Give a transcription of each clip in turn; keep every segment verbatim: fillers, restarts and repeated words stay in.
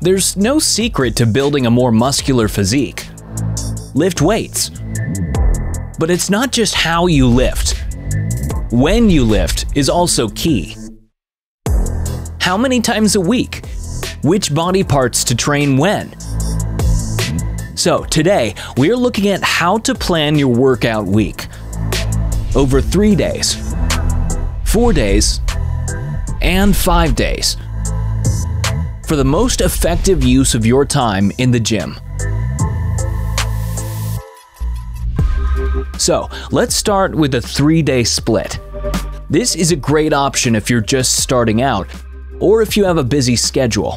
There's no secret to building a more muscular physique. Lift weights. But it's not just how you lift. When you lift is also key. How many times a week? Which body parts to train when? So today, we're looking at how to plan your workout week over three days, four days, and five days for the most effective use of your time in the gym. So let's start with a three-day split. This is a great option if you're just starting out or if you have a busy schedule.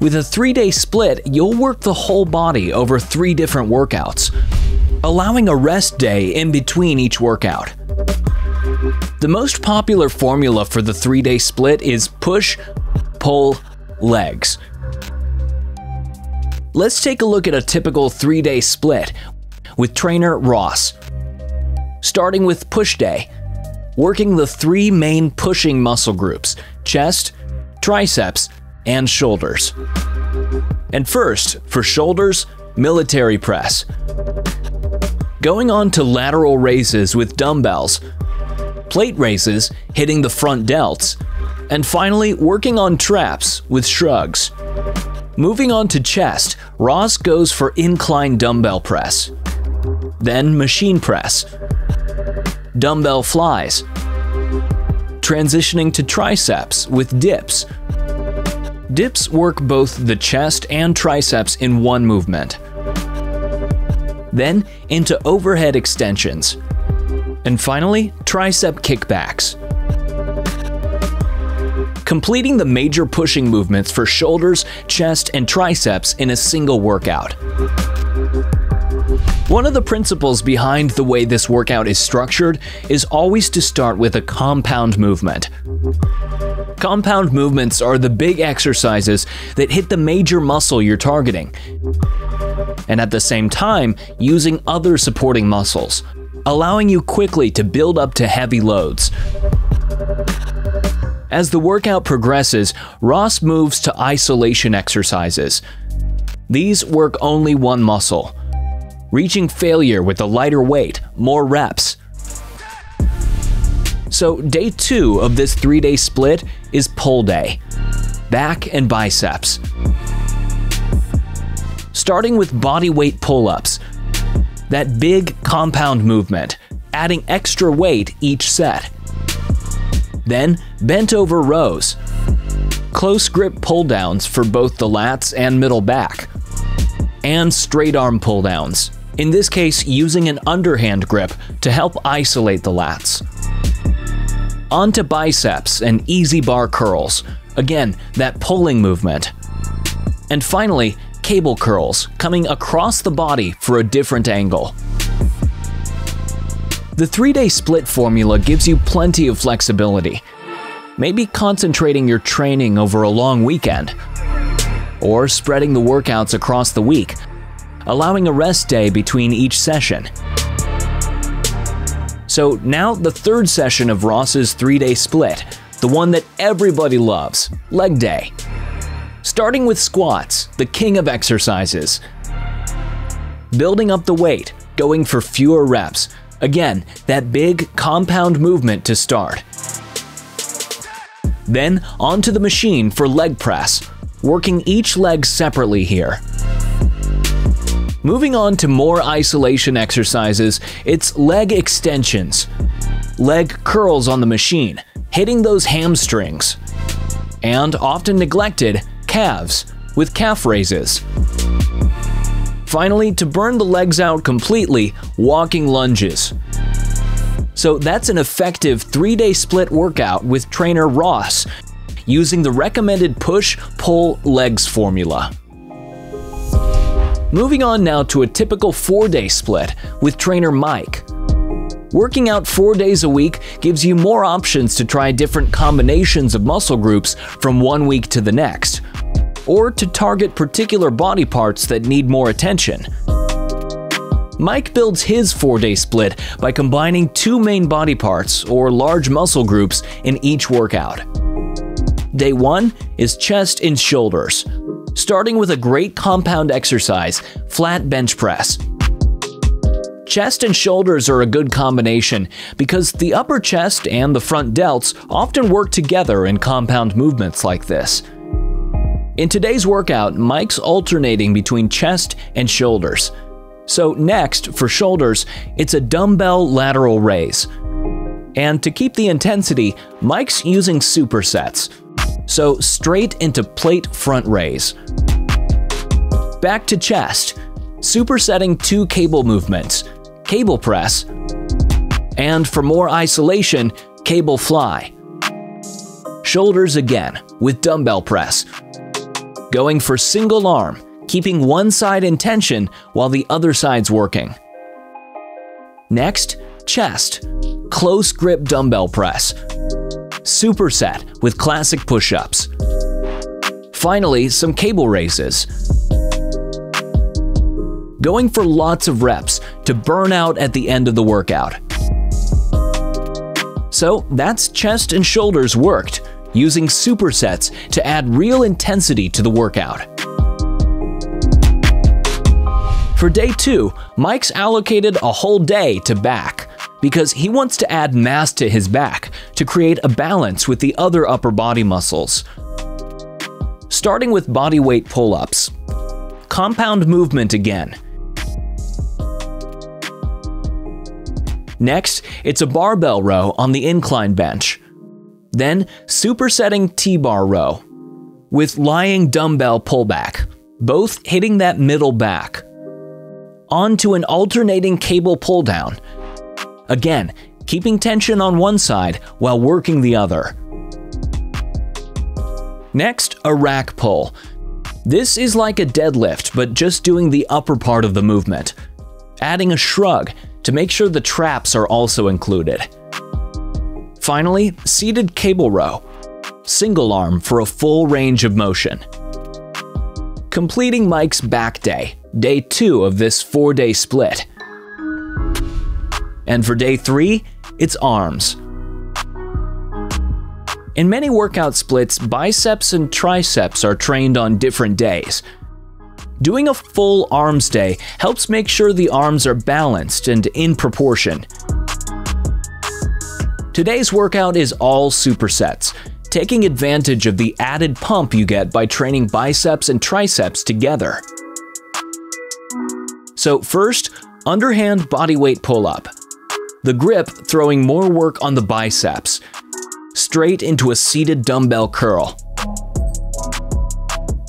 With a three-day split, you'll work the whole body over three different workouts, allowing a rest day in between each workout. The most popular formula for the three-day split is push, pull, legs. Let's take a look at a typical three-day split with trainer Ross. Starting with push day, working the three main pushing muscle groups, chest, triceps, and shoulders. And first, for shoulders, military press. Going on to lateral raises with dumbbells, plate raises hitting the front delts, and finally working on traps with shrugs. Moving on to chest, Ross goes for incline dumbbell press, then machine press, dumbbell flies, transitioning to triceps with dips. Dips work both the chest and triceps in one movement. Then into overhead extensions. And finally, tricep kickbacks. Completing the major pushing movements for shoulders, chest, and triceps in a single workout. One of the principles behind the way this workout is structured is always to start with a compound movement. Compound movements are the big exercises that hit the major muscle you're targeting, and at the same time using other supporting muscles, allowing you quickly to build up to heavy loads. As the workout progresses, Ross moves to isolation exercises. These work only one muscle, reaching failure with a lighter weight, more reps. So day two of this three-day split is pull day, back and biceps. Starting with body weight pull-ups, that big compound movement, adding extra weight each set. Then bent over rows, close grip pull-downs for both the lats and middle back, and straight arm pull-downs, in this case using an underhand grip to help isolate the lats. Onto biceps and easy bar curls, again that pulling movement. And finally, cable curls coming across the body for a different angle. The three-day split formula gives you plenty of flexibility, maybe concentrating your training over a long weekend, or spreading the workouts across the week, allowing a rest day between each session. So now the third session of Ross's three-day split, the one that everybody loves, leg day. Starting with squats, the king of exercises. Building up the weight, going for fewer reps. Again, that big compound movement to start. Then onto the machine for leg press, working each leg separately here. Moving on to more isolation exercises, it's leg extensions, leg curls on the machine, hitting those hamstrings, and often neglected calves with calf raises. Finally, to burn the legs out completely, walking lunges. So that's an effective three-day split workout with trainer Ross, using the recommended push, pull, legs formula. Moving on now to a typical four-day split with trainer Mike. Working out four days a week gives you more options to try different combinations of muscle groups from one week to the next, or to target particular body parts that need more attention. Mike builds his four-day split by combining two main body parts or large muscle groups in each workout. Day one is chest and shoulders, starting with a great compound exercise, flat bench press. Chest and shoulders are a good combination because the upper chest and the front delts often work together in compound movements like this. In today's workout, Mike's alternating between chest and shoulders. So next, for shoulders, it's a dumbbell lateral raise. And to keep the intensity, Mike's using supersets. So straight into plate front raise. Back to chest, supersetting two cable movements. Cable press, and for more isolation, cable fly. Shoulders again with dumbbell press. Going for single arm, keeping one side in tension while the other side's working. Next, chest, close grip dumbbell press. Superset with classic push-ups. Finally, some cable raises. Going for lots of reps to burn out at the end of the workout. So that's chest and shoulders worked, using supersets to add real intensity to the workout. For day two, Mike's allocated a whole day to back because he wants to add mass to his back to create a balance with the other upper body muscles. Starting with body weight pull-ups. Compound movement again. Next, it's a barbell row on the incline bench. Then, supersetting T-bar row with lying dumbbell pullback, both hitting that middle back. On to an alternating cable pull-down. Again, keeping tension on one side while working the other. Next, a rack pull. This is like a deadlift, but just doing the upper part of the movement. Adding a shrug to make sure the traps are also included. Finally, seated cable row, single arm for a full range of motion. Completing Mike's back day, day two of this four-day split. And for day three, it's arms. In many workout splits, biceps and triceps are trained on different days. Doing a full arms day helps make sure the arms are balanced and in proportion. Today's workout is all supersets, taking advantage of the added pump you get by training biceps and triceps together. So first, underhand bodyweight pull-up. The grip throwing more work on the biceps. Straight into a seated dumbbell curl.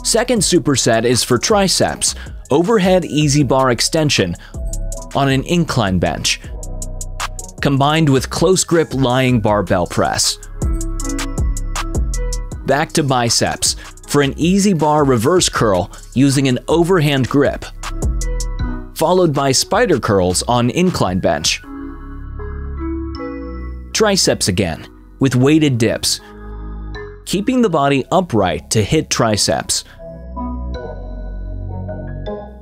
Second superset is for triceps, overhead easy bar extension on an incline bench, combined with close grip lying barbell press. Back to biceps for an easy bar reverse curl using an overhand grip, followed by spider curls on incline bench. Triceps again, with weighted dips, keeping the body upright to hit triceps.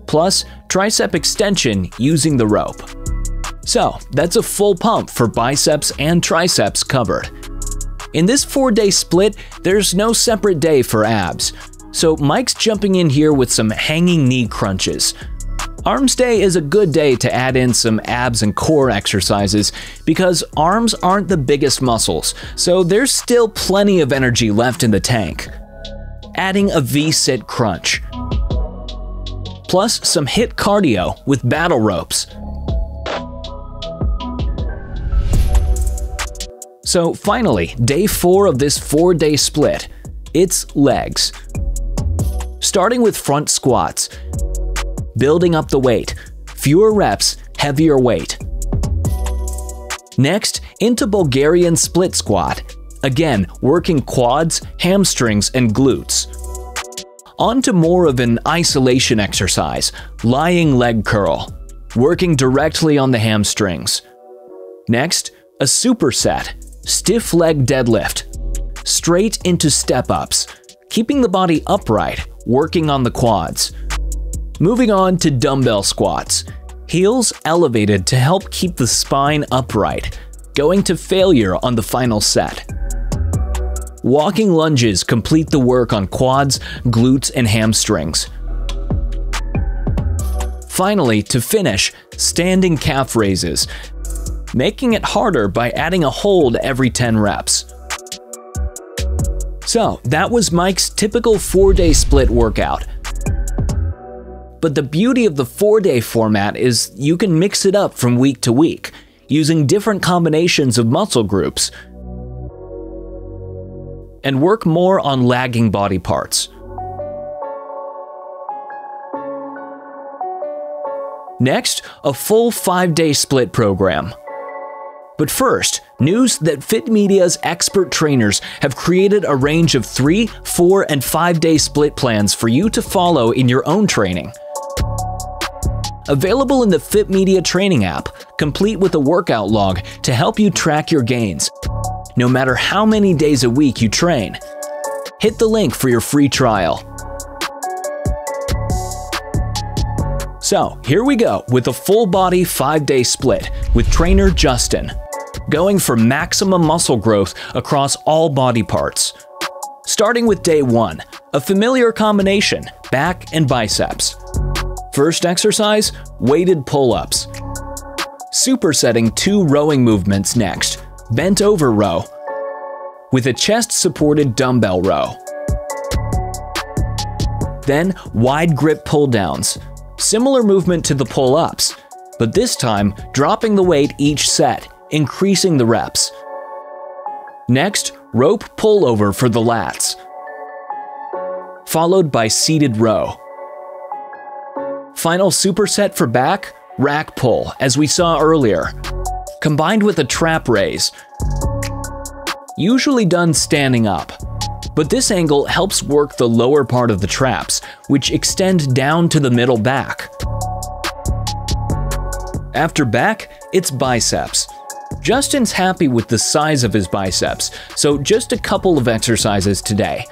Plus, tricep extension using the rope. So, that's a full pump for biceps and triceps covered. In this four-day split, there's no separate day for abs, so Mike's jumping in here with some hanging knee crunches. Arms day is a good day to add in some abs and core exercises because arms aren't the biggest muscles, so there's still plenty of energy left in the tank. Adding a V-sit crunch. Plus some HIIT cardio with battle ropes. So finally, day four of this four-day split, it's legs. Starting with front squats. Building up the weight, fewer reps, heavier weight. Next, into Bulgarian split squat. Again, working quads, hamstrings, and glutes. On to more of an isolation exercise, lying leg curl, working directly on the hamstrings. Next, a superset, stiff leg deadlift. Straight into step-ups, keeping the body upright, working on the quads. Moving on to dumbbell squats, heels elevated to help keep the spine upright, going to failure on the final set. Walking lunges complete the work on quads, glutes, and hamstrings. Finally, to finish, standing calf raises, making it harder by adding a hold every ten reps. So that was Mike's typical four-day split workout. But the beauty of the four-day format is you can mix it up from week to week, using different combinations of muscle groups, and work more on lagging body parts. Next, a full five-day split program. But first, news that Fit Media's expert trainers have created a range of three, four, and five-day split plans for you to follow in your own training. Available in the Fit Media training app, complete with a workout log to help you track your gains, no matter how many days a week you train. Hit the link for your free trial. So here we go with a full body five-day split with trainer Justin, going for maximum muscle growth across all body parts. Starting with day one, a familiar combination, back and biceps. First exercise, weighted pull-ups. Supersetting two rowing movements next, bent over row, with a chest-supported dumbbell row. Then wide grip pull-downs, similar movement to the pull-ups, but this time dropping the weight each set, increasing the reps. Next, rope pull-over for the lats, followed by seated row. Final superset for back, rack pull, as we saw earlier, combined with a trap raise, usually done standing up, but this angle helps work the lower part of the traps, which extend down to the middle back. After back, it's biceps. Justin's happy with the size of his biceps, so just a couple of exercises today.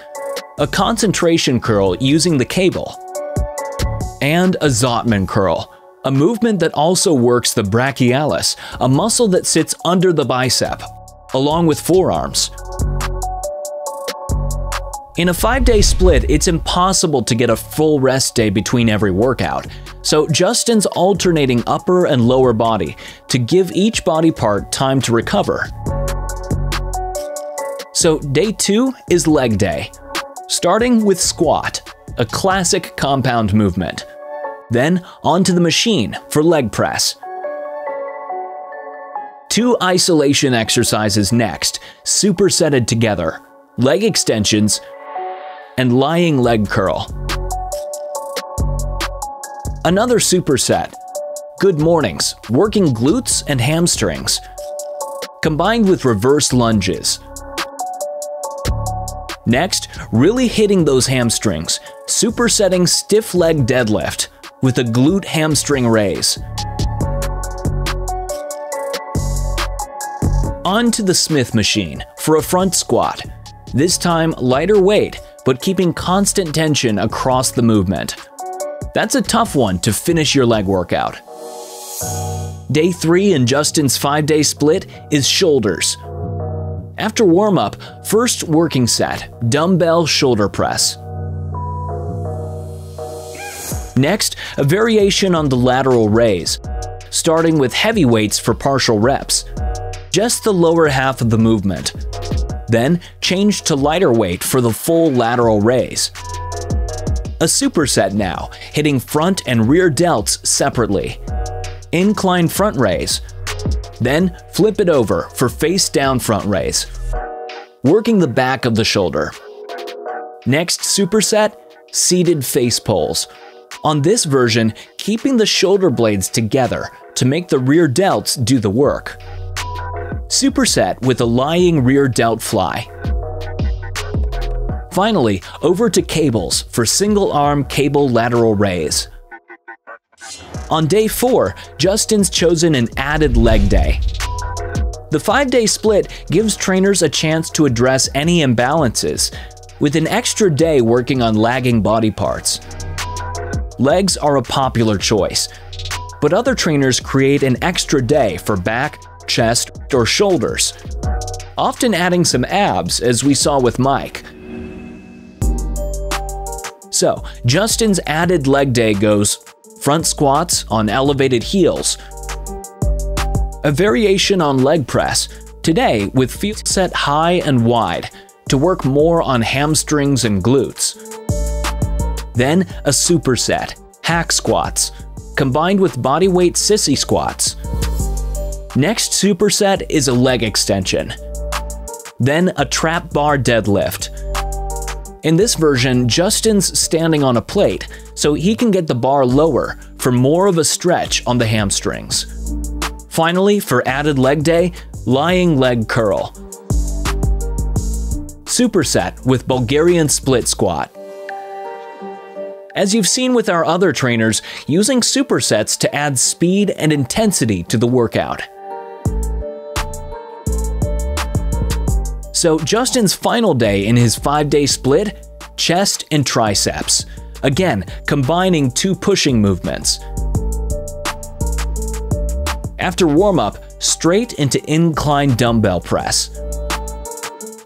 A concentration curl using the cable, and a Zottman curl, a movement that also works the brachialis, a muscle that sits under the bicep, along with forearms. In a five-day split, it's impossible to get a full rest day between every workout, so Justin's alternating upper and lower body to give each body part time to recover. So day two is leg day, starting with squat, a classic compound movement. Then onto the machine for leg press. Two isolation exercises next, supersetted together, leg extensions and lying leg curl. Another superset, good mornings, working glutes and hamstrings, combined with reverse lunges. Next, really hitting those hamstrings, supersetting stiff leg deadlift with a glute hamstring raise. On to the Smith machine for a front squat, this time lighter weight, but keeping constant tension across the movement. That's a tough one to finish your leg workout. Day three in Justin's five-day split is shoulders. After warm-up, first working set, dumbbell shoulder press. Next, a variation on the lateral raise, starting with heavy weights for partial reps, just the lower half of the movement. Then change to lighter weight for the full lateral raise. A superset now, hitting front and rear delts separately. Incline front raise. Then flip it over for face down front raise, working the back of the shoulder. Next superset, seated face pulls. On this version, keeping the shoulder blades together to make the rear delts do the work. Superset with a lying rear delt fly. Finally, over to cables for single arm cable lateral raise. On day four, Justin's chosen an added leg day. The five-day split gives trainers a chance to address any imbalances, with an extra day working on lagging body parts. Legs are a popular choice, but other trainers create an extra day for back, chest, or shoulders, often adding some abs as we saw with Mike. So, Justin's added leg day goes front squats on elevated heels, a variation on leg press, today with feet set high and wide to work more on hamstrings and glutes. Then a superset, hack squats, combined with bodyweight sissy squats. Next superset is a leg extension. Then a trap bar deadlift. In this version, Justin's standing on a plate so he can get the bar lower for more of a stretch on the hamstrings. Finally, for added leg day, lying leg curl. Superset with Bulgarian split squat. As you've seen with our other trainers, using supersets to add speed and intensity to the workout. So Justin's final day in his five-day split, chest and triceps. Again, combining two pushing movements. After warm-up, straight into incline dumbbell press.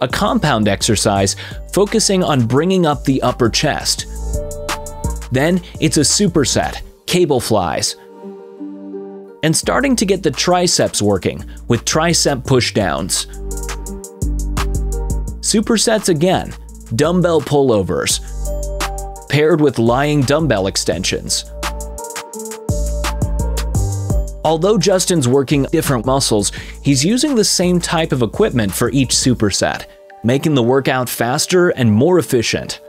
A compound exercise focusing on bringing up the upper chest. Then it's a superset, cable flies. And starting to get the triceps working with tricep pushdowns. Supersets again, dumbbell pullovers, paired with lying dumbbell extensions. Although Justin's working different muscles, he's using the same type of equipment for each superset, making the workout faster and more efficient.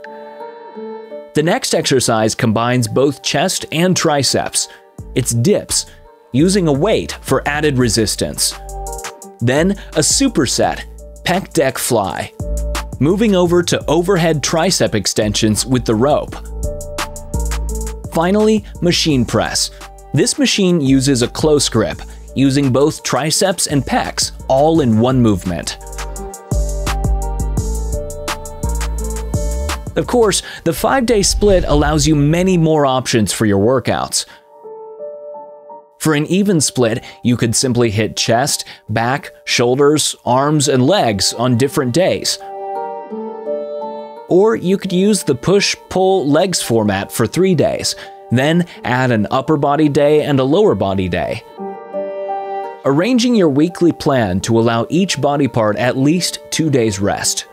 The next exercise combines both chest and triceps. It's dips, using a weight for added resistance. Then a superset, pec deck fly, moving over to overhead tricep extensions with the rope. Finally, machine press. This machine uses a close grip, using both triceps and pecs all in one movement. Of course, the five-day split allows you many more options for your workouts. For an even split, you could simply hit chest, back, shoulders, arms, and legs on different days. Or you could use the push-pull legs format for three days, then add an upper body day and a lower body day. Arranging your weekly plan to allow each body part at least two days rest.